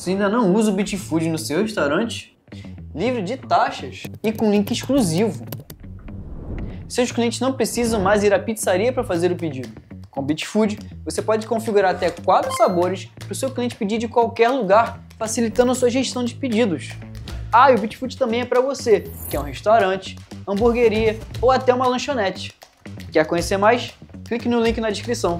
Se ainda não usa o Bitfood no seu restaurante, livre de taxas e com link exclusivo. Seus clientes não precisam mais ir à pizzaria para fazer o pedido. Com o Bitfood, você pode configurar até 4 sabores para o seu cliente pedir de qualquer lugar, facilitando a sua gestão de pedidos. Ah, e o Bitfood também é para você, que é um restaurante, hamburgueria ou até uma lanchonete. Quer conhecer mais? Clique no link na descrição.